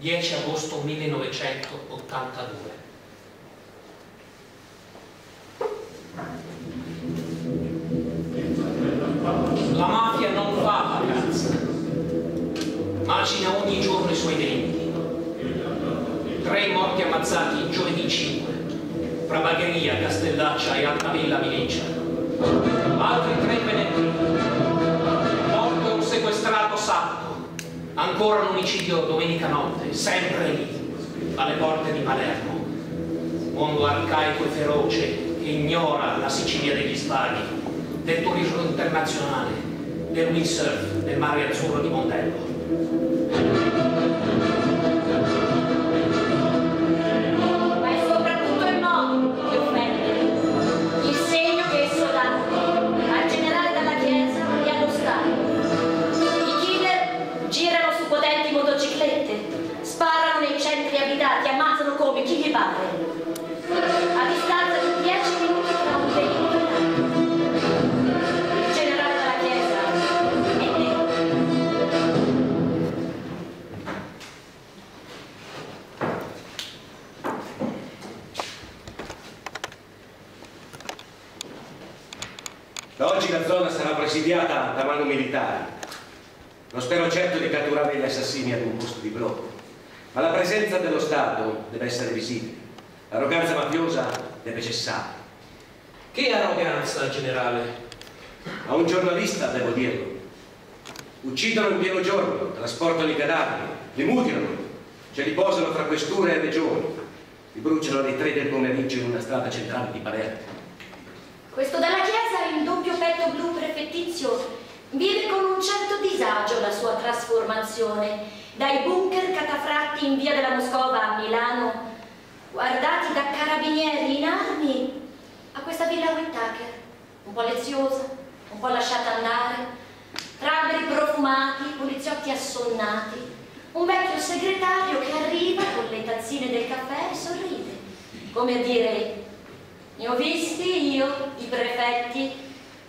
10 agosto 1982. La mafia non fa vacanza, macina ogni giorno i suoi delitti. 3 morti ammazzati giovedì 5, fra Bagheria, Castellaccia e Altavilla Viniccia. Altri 3 venerdì. Morto un sequestrato sabato, ancora un omicidio domenica notte, sempre lì, alle porte di Palermo. Mondo arcaico e feroce che ignora la Sicilia degli sbagli, del turismo internazionale, del windsurf, del mare azzurro di Mondello. Presidiata da mano militari. Non spero certo di catturare gli assassini ad un posto di blocco, ma la presenza dello Stato deve essere visibile. L'arroganza mafiosa deve cessare. Che arroganza, generale? A un giornalista devo dirlo. Uccidono in pieno giorno, trasportano i cadaveri, li mutilano, ce li posano fra questure e regioni, li bruciano alle 3 del pomeriggio in una strada centrale di Palermo. Questo Dalla Chiesa in doppio petto blu prefettizio vive con un certo disagio la sua trasformazione dai bunker catafratti in via della Moscova a Milano, guardati da carabinieri in armi, a questa villa Whittaker, un po' leziosa, un po' lasciata andare, raberi profumati, poliziotti assonnati, un vecchio segretario che arriva con le tazzine del caffè e sorride, come a dire: ne ho visti io i prefetti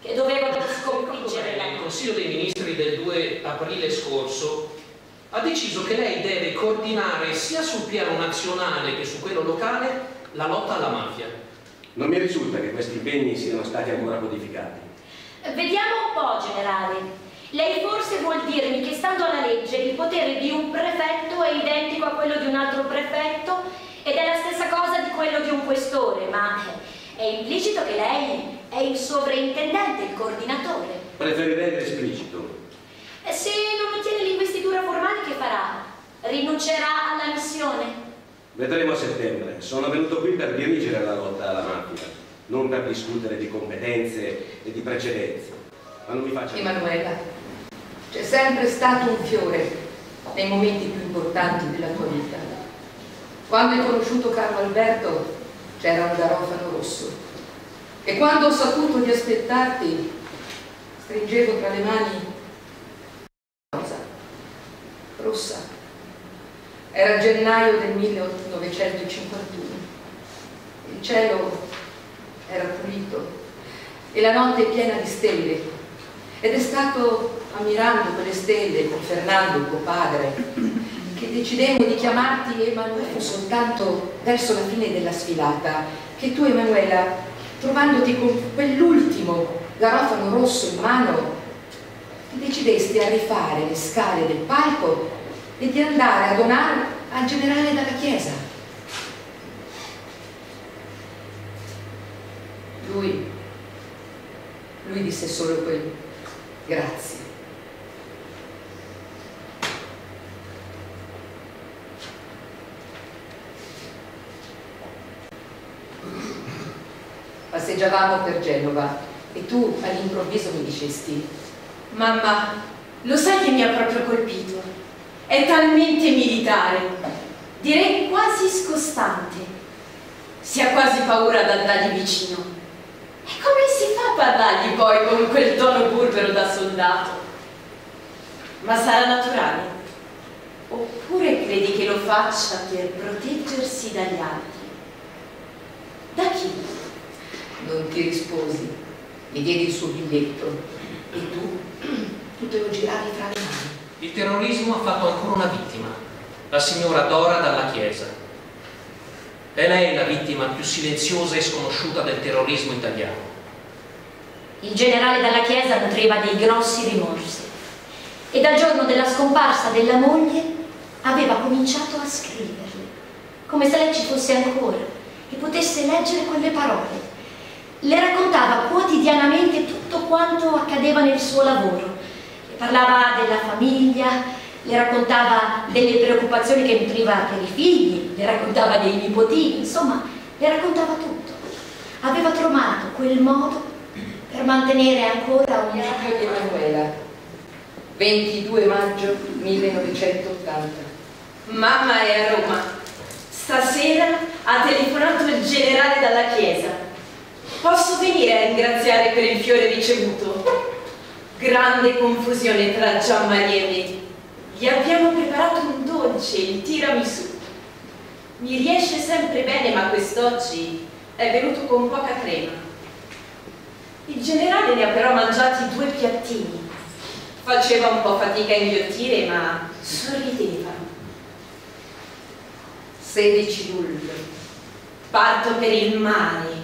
che dovevano sconfiggere lei. Il Consiglio dei Ministri del 2 aprile scorso ha deciso che lei deve coordinare sia sul piano nazionale che su quello locale la lotta alla mafia. Non mi risulta che questi impegni siano stati ancora codificati. Vediamo un po', generale. Lei forse vuol dirmi che stando alla legge il potere di un prefetto è identico a quello di un altro prefetto ed è la stessa cosa di quello di un questore, ma... è implicito che lei è il sovrintendente, il coordinatore. Preferirei l'esplicito. Se non ottiene l'investitura formale, che farà? Rinuncerà alla missione? Vedremo a settembre. Sono venuto qui per dirigere la lotta alla mafia, non per discutere di competenze e di precedenze. Ma non mi faccia... Emanuela, c'è sempre stato un fiore nei momenti più importanti della tua vita. Quando hai conosciuto Carlo Alberto c'era un garofano rosso e quando ho saputo di aspettarti stringevo tra le mani una rosa rossa. Era gennaio del 1951, il cielo era pulito e la notte piena di stelle ed è stato ammirando quelle stelle con Fernando, tuo padre, che decidevo di chiamarti Emanuela. Soltanto verso la fine della sfilata che tu, Emanuela, trovandoti con quell'ultimo garofano rosso in mano, ti decidesti a rifare le scale del palco e di andare a donare al generale Dalla Chiesa. Lui disse solo quel grazie. Passeggiavamo per Genova e tu all'improvviso mi dicesti: mamma, lo sai che mi ha proprio colpito? È talmente militare, direi quasi scostante, si ha quasi paura ad andargli vicino. E come si fa a parlargli poi con quel tono burbero da soldato? Ma sarà naturale? Oppure credi che lo faccia per proteggersi dagli altri? Da chi? Non ti risposi, gli diedi il suo biglietto e tu te lo giravi tra le mani. Il terrorismo ha fatto ancora una vittima, la signora Dora Dalla Chiesa. È lei la vittima più silenziosa e sconosciuta del terrorismo italiano. Il generale Dalla Chiesa nutriva dei grossi rimorsi e dal giorno della scomparsa della moglie aveva cominciato a scriverli, come se lei ci fosse ancora e potesse leggere quelle parole. Le raccontava quotidianamente tutto quanto accadeva nel suo lavoro, le parlava della famiglia, le raccontava delle preoccupazioni che nutriva per i figli, le raccontava dei nipotini, insomma, le raccontava tutto. Aveva trovato quel modo per mantenere ancora un figlio di Emanuela. 22 maggio 1980. Mamma è a Roma. Stasera ha telefonato il generale Dalla Chiesa. Posso venire a ringraziare per il fiore ricevuto? Grande confusione tra Gianmaria e me. Gli abbiamo preparato un dolce, il tiramisù. Mi riesce sempre bene, ma quest'oggi è venuto con poca crema. Il generale ne ha però mangiati 2 piattini. Faceva un po' fatica a inghiottire, ma sorrideva. 16 luglio. Parto per il mare.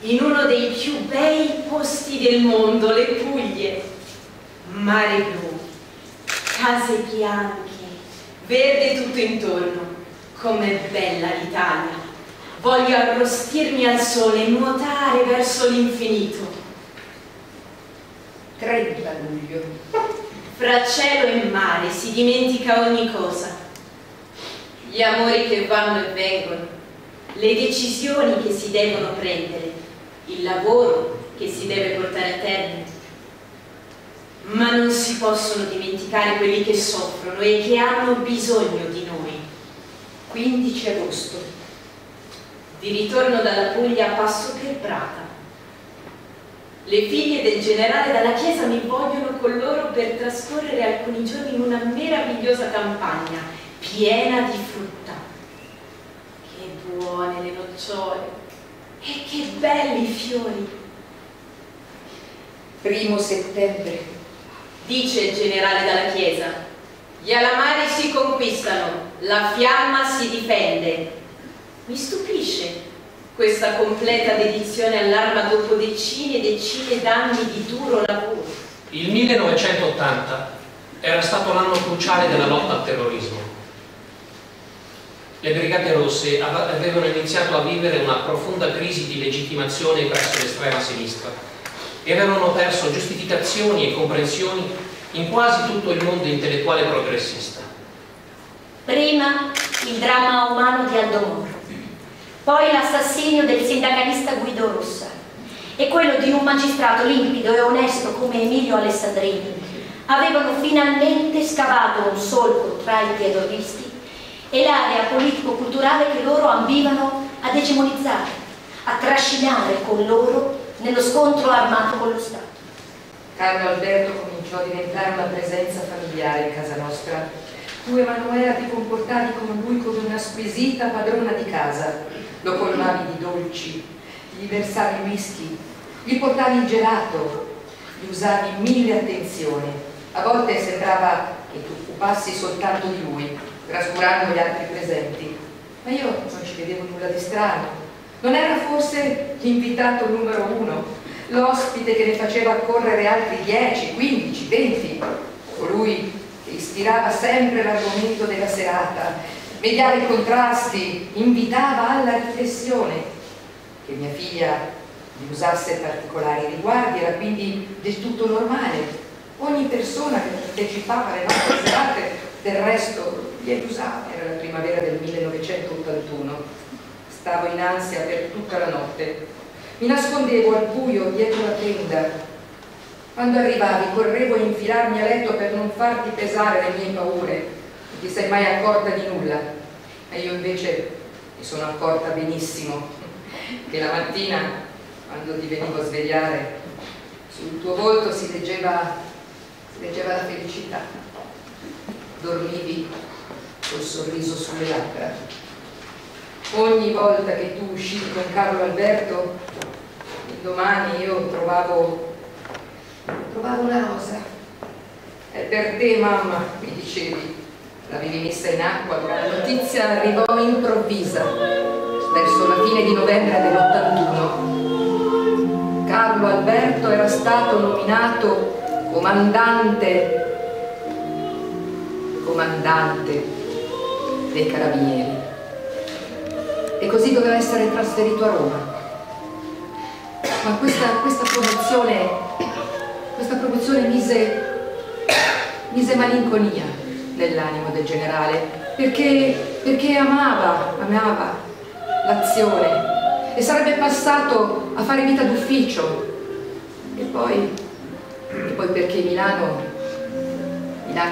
In uno dei più bei posti del mondo, le Puglie. Mare blu, case bianche, verde tutto intorno. Com'è bella l'Italia! Voglio arrostirmi al sole e nuotare verso l'infinito. 30 luglio. Fra cielo e mare si dimentica ogni cosa. Gli amori che vanno e vengono, le decisioni che si devono prendere, il lavoro che si deve portare a termine, ma non si possono dimenticare quelli che soffrono e che hanno bisogno di noi. 15 agosto. Di ritorno dalla Puglia passo per Prata. Le figlie del generale Dalla Chiesa mi vogliono con loro per trascorrere alcuni giorni in una meravigliosa campagna piena di frutta. Che buone le nocciole! E che belli fiori! 1 settembre. Dice il generale Dalla Chiesa: gli calamari si conquistano, la fiamma si difende. Mi stupisce questa completa dedizione all'arma dopo decine e decine d'anni di duro lavoro. Il 1980 era stato l'anno cruciale della lotta al terrorismo. Le Brigate Rosse avevano iniziato a vivere una profonda crisi di legittimazione presso l'estrema sinistra e avevano perso giustificazioni e comprensioni in quasi tutto il mondo intellettuale progressista. Prima il dramma umano di Aldomor, poi l'assassinio del sindacalista Guido Rossa e quello di un magistrato limpido e onesto come Emilio Alessandrini avevano finalmente scavato un solco tra i terroristi e l'area politico-culturale che loro ambivano a egemonizzare, a trascinare con loro nello scontro armato con lo Stato. Carlo Alberto cominciò a diventare una presenza familiare in casa nostra. Tu, Emanuela, ti comportavi come lui, come una squisita padrona di casa. Lo colmavi di dolci, gli versavi whisky, gli portavi il gelato, gli usavi 1000 attenzioni. A volte sembrava che tu occupassi soltanto di lui, trascurando gli altri presenti, ma io non ci vedevo nulla di strano. Non era forse l'invitato numero 1, l'ospite che ne faceva correre altri 10, 15, 20, colui che ispirava sempre l'argomento della serata, mediava i contrasti, invitava alla riflessione. Che mia figlia ne usasse particolari riguardi era quindi del tutto normale. Ogni persona che partecipava alle nostre serate, del resto, li usava. Era la primavera del 1981. Stavo in ansia per tutta la notte. Mi nascondevo al buio dietro la tenda. Quando arrivavi correvo a infilarmi a letto per non farti pesare le mie paure. Non ti sei mai accorta di nulla. E io invece mi sono accorta benissimo che la mattina, quando ti venivo a svegliare, sul tuo volto si leggeva la felicità. Dormivi col sorriso sulle labbra. Ogni volta che tu uscivi con Carlo Alberto, il domani io trovavo una rosa. È per te, mamma, mi dicevi, l'avevi messa in acqua quando la notizia arrivò improvvisa verso la fine di novembre dell'81. Carlo Alberto era stato nominato comandante dei Carabinieri e così doveva essere trasferito a Roma. Ma questa promozione mise malinconia nell'animo del generale, perché amava l'azione e sarebbe passato a fare vita d'ufficio. E poi perché Milano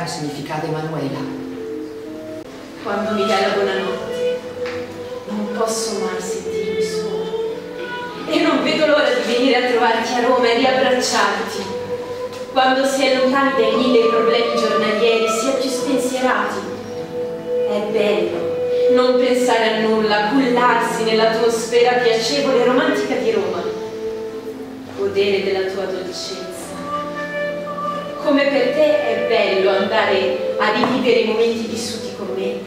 significava Emanuela. Quando mi dai la buonanotte non posso mai sentirmi sola e non vedo l'ora di venire a trovarti a Roma e riabbracciarti. Quando si è lontani dai mille problemi giornalieri si è più spensierati. È bello non pensare a nulla, cullarsi nell'atmosfera piacevole e romantica di Roma, godere della tua dolcezza. Come per te è bello andare a rivivere i momenti vissuti con me,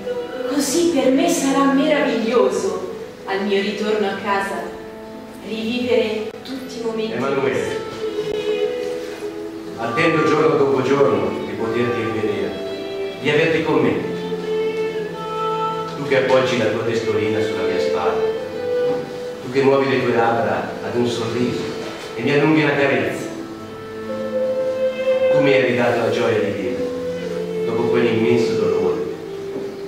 così per me sarà meraviglioso al mio ritorno a casa rivivere tutti i momenti. Emanuele, attendo giorno dopo giorno di poterti rivedere, di averti con me. Tu che appoggi la tua testolina sulla mia spalla, tu che muovi le tue labbra ad un sorriso e mi allunghi una carezza. Tu mi hai ridato la gioia di vivere, dopo quell'immenso dolore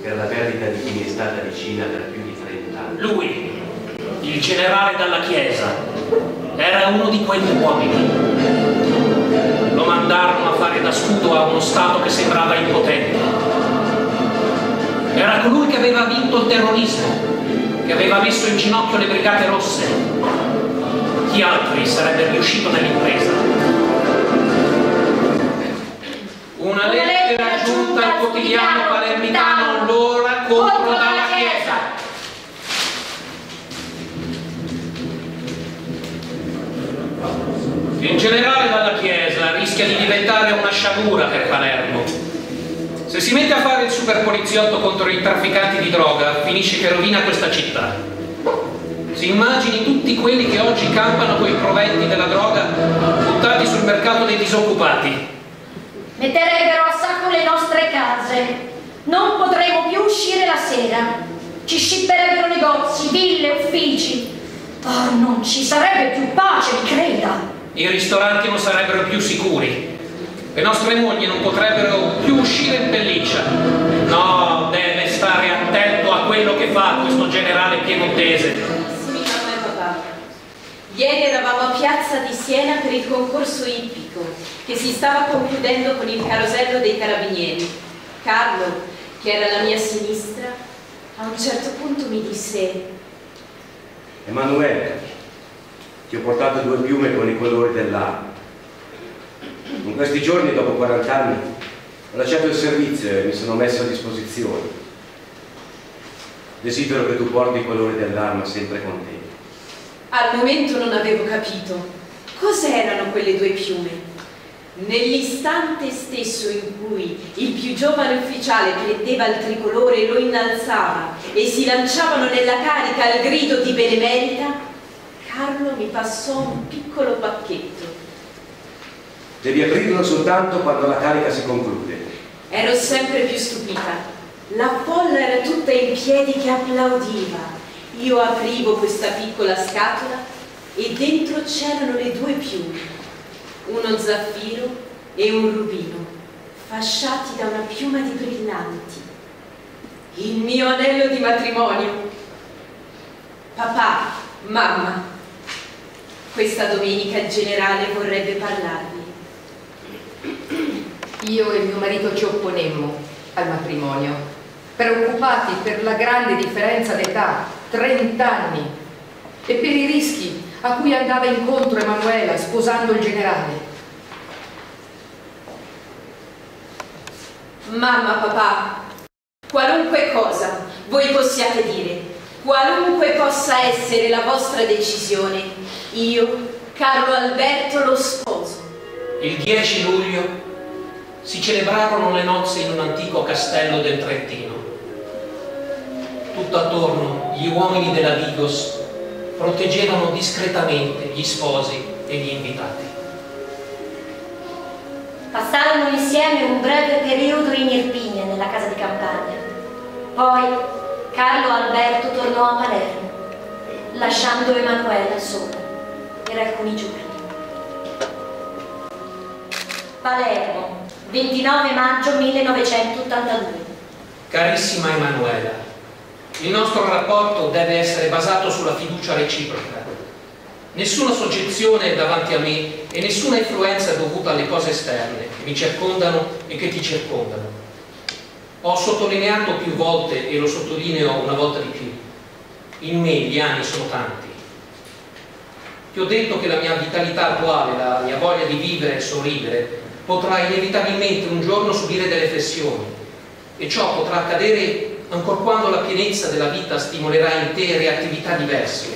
per la perdita di chi mi è stata vicina per più di 30 anni. Lui, il generale Dalla Chiesa, era uno di quegli uomini. Lo mandarono a fare da scudo a uno Stato che sembrava impotente. Era colui che aveva vinto il terrorismo, che aveva messo in ginocchio le Brigate Rosse. Chi altri sarebbe riuscito nell'impresa? Una lettera giunta al quotidiano palermitano L'Ora contro Dalla Chiesa. Il generale Dalla Chiesa rischia di diventare una sciagura per Palermo. Se si mette a fare il super poliziotto contro i trafficanti di droga, finisce che rovina questa città. Si immagini tutti quelli che oggi campano coi proventi della droga buttati sul mercato dei disoccupati. Metterebbero a sacco le nostre case, non potremo più uscire la sera, ci scipperebbero negozi, ville, uffici. Oh, non ci sarebbe più pace, mi creda. I ristoranti non sarebbero più sicuri, le nostre mogli non potrebbero più uscire in pelliccia. No, deve stare attento a quello che fa questo generale piemontese. Sì, mamma e papà, ieri eravamo a Piazza di Siena per il concorso ippico che si stava concludendo con il carosello dei carabinieri. Carlo, che era alla mia sinistra, a un certo punto mi disse: Emanuele, ti ho portato due piume con i colori dell'arma. In questi giorni, dopo 40 anni, ho lasciato il servizio e mi sono messo a disposizione. Desidero che tu porti i colori dell'arma sempre con te. Al momento non avevo capito. Cos'erano quelle due piume? Nell'istante stesso in cui il più giovane ufficiale prendeva il tricolore e lo innalzava e si lanciavano nella carica al grido di benemerita, Carlo mi passò un piccolo pacchetto. Devi aprirlo soltanto quando la carica si conclude. Ero sempre più stupita. La folla era tutta in piedi che applaudiva. Io aprivo questa piccola scatola e dentro c'erano le due piume, uno zaffiro e un rubino, fasciati da una piuma di brillanti. Il mio anello di matrimonio. Papà, mamma, questa domenica il generale vorrebbe parlarvi. Io e mio marito ci opponemmo al matrimonio, preoccupati per la grande differenza d'età, 30 anni, e per i rischi a cui andava incontro Emanuela sposando il generale. Mamma, papà, qualunque cosa voi possiate dire, qualunque possa essere la vostra decisione, io, Carlo Alberto, lo sposo. Il 10 luglio si celebrarono le nozze in un antico castello del Trentino. Tutto attorno gli uomini della Digos proteggevano discretamente gli sposi e gli invitati. Passarono insieme un breve periodo in Irpinia, nella casa di campagna. Poi Carlo Alberto tornò a Palermo, lasciando Emanuela sola per alcuni giorni. Palermo, 29 maggio 1982. Carissima Emanuela, il nostro rapporto deve essere basato sulla fiducia reciproca. Nessuna soggezione davanti a me e nessuna influenza dovuta alle cose esterne che mi circondano e che ti circondano. Ho sottolineato più volte, e lo sottolineo una volta di più, in me gli anni sono tanti. Ti ho detto che la mia vitalità attuale, la mia voglia di vivere e sorridere, potrà inevitabilmente un giorno subire delle flessioni, e ciò potrà accadere ancor quando la pienezza della vita stimolerà in te reattività diverse.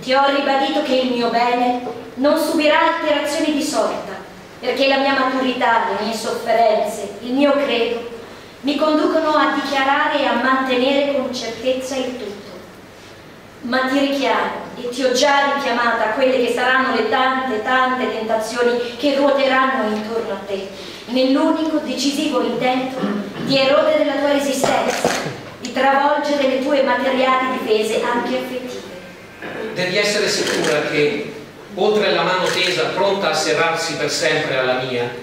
Ti ho ribadito che il mio bene non subirà alterazioni di sorta, perché la mia maturità, le mie sofferenze, il mio credo, mi conducono a dichiarare e a mantenere con certezza il tutto. Ma ti richiamo, e ti ho già richiamata, a quelle che saranno le tante, tante tentazioni che ruoteranno intorno a te, nell'unico decisivo intento di erodere la tua resistenza, di travolgere le tue materiali difese, anche affettive. Devi essere sicura che, oltre alla mano tesa pronta a serrarsi per sempre alla mia,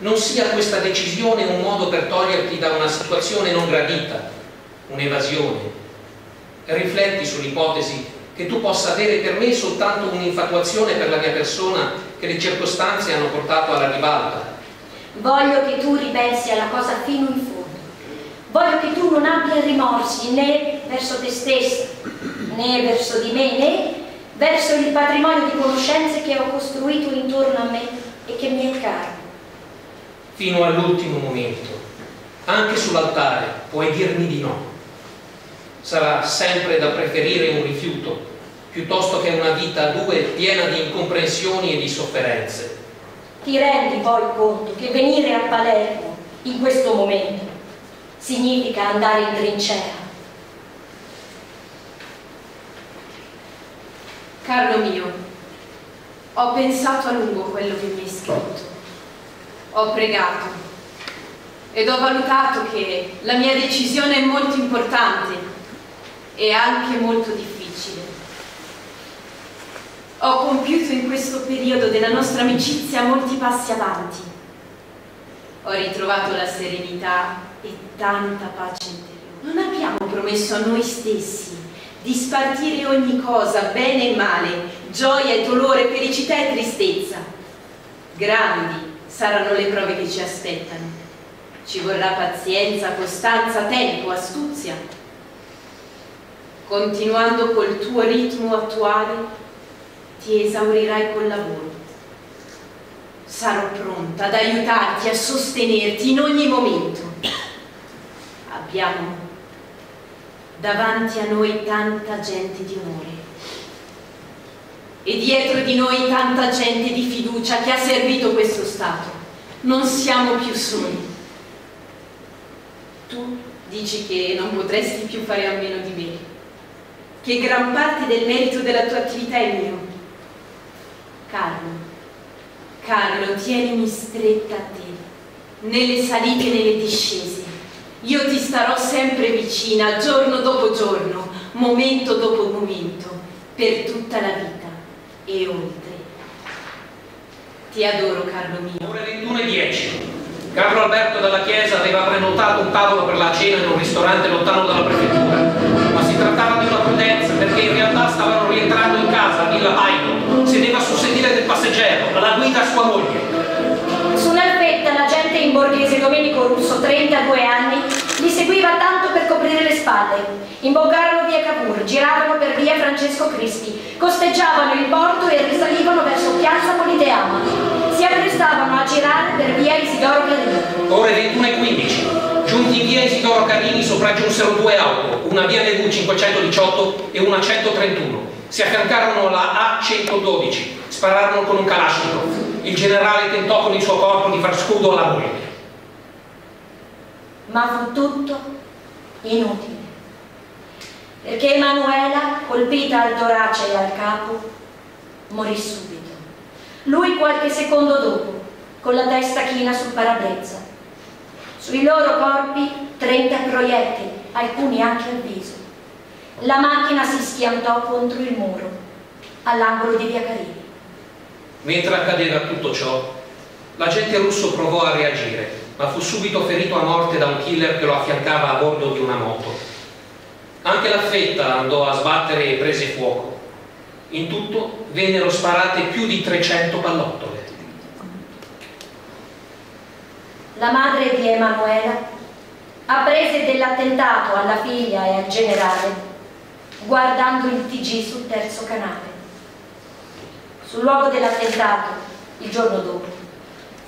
non sia questa decisione un modo per toglierti da una situazione non gradita, un'evasione. Rifletti sull'ipotesi che tu possa avere per me soltanto un'infatuazione per la mia persona che le circostanze hanno portato alla ribalta. Voglio che tu ripensi alla cosa fino in fondo. Voglio che tu non abbia rimorsi né verso te stessa, né verso di me, né verso il patrimonio di conoscenze che ho costruito intorno a me e che mi è caro. Fino all'ultimo momento, anche sull'altare, puoi dirmi di no. Sarà sempre da preferire un rifiuto, piuttosto che una vita a due piena di incomprensioni e di sofferenze. Ti rendi poi conto che venire a Palermo, in questo momento, significa andare in trincea. Carlo mio, ho pensato a lungo quello che mi hai scritto, ho pregato ed ho valutato che la mia decisione è molto importante e anche molto difficile. Ho compiuto in questo periodo della nostra amicizia molti passi avanti. Ho ritrovato la serenità e tanta pace interiore. Non abbiamo promesso a noi stessi di spartire ogni cosa, bene e male, gioia e dolore, felicità e tristezza. Grandi saranno le prove che ci aspettano. Ci vorrà pazienza, costanza, tempo, astuzia. Continuando col tuo ritmo attuale, ti esaurirai col lavoro. Sarò pronta ad aiutarti, a sostenerti in ogni momento. Abbiamo davanti a noi tanta gente di onore e dietro di noi tanta gente di fiducia che ha servito questo Stato. Non siamo più soli. Tu dici che non potresti più fare a meno di me, che gran parte del merito della tua attività è mio. Carlo, tienimi stretta a te, nelle salite e nelle discese. Io ti starò sempre vicina, giorno dopo giorno, momento dopo momento, per tutta la vita e oltre. Ti adoro, Carlo mio. Ore 21:10. Carlo Alberto Dalla Chiesa aveva prenotato un tavolo per la cena in un ristorante lontano dalla prefettura. Si trattava di una prudenza perché in realtà stavano rientrando in casa a Villa Paino, sedeva sul sedile del passeggero, alla guida sua moglie. Sull'alpetta l'agente in borghese Domenico Russo, 32 anni, li seguiva tanto per coprire le spalle. Imboccarono via Cavour, giravano per via Francesco Crispi, costeggiavano il porto e risalivano verso Piazza Politeama. Si apprestavano a girare per via Isidoro Guerino. Ore 21:15. Giunti in via Isidoro Carini sopraggiunsero due auto, una BMW 518 e una 131. Si affiancarono alla A112, spararono con un kalashnikov. Il generale tentò con il suo corpo di far scudo alla moglie. ma fu tutto inutile, perché Emanuela, colpita al torace e al capo, morì subito. Lui qualche secondo dopo, con la testa china sul parabrezza. Sui loro corpi 30 proiettili, alcuni anche al viso. La macchina si schiantò contro il muro, all'angolo di Via Carini. Mentre accadeva tutto ciò, l'agente Russo provò a reagire, ma fu subito ferito a morte da un killer che lo affiancava a bordo di una moto. Anche la Fetta andò a sbattere e prese fuoco. In tutto vennero sparate più di 300 pallottole. La madre di Emanuela apprese dell'attentato alla figlia e al generale guardando il TG sul terzo canale. Sul luogo dell'attentato, il giorno dopo,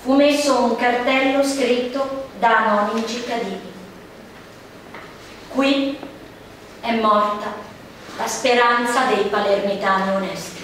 fu messo un cartello scritto da anonimi cittadini. Qui è morta la speranza dei palermitani onesti.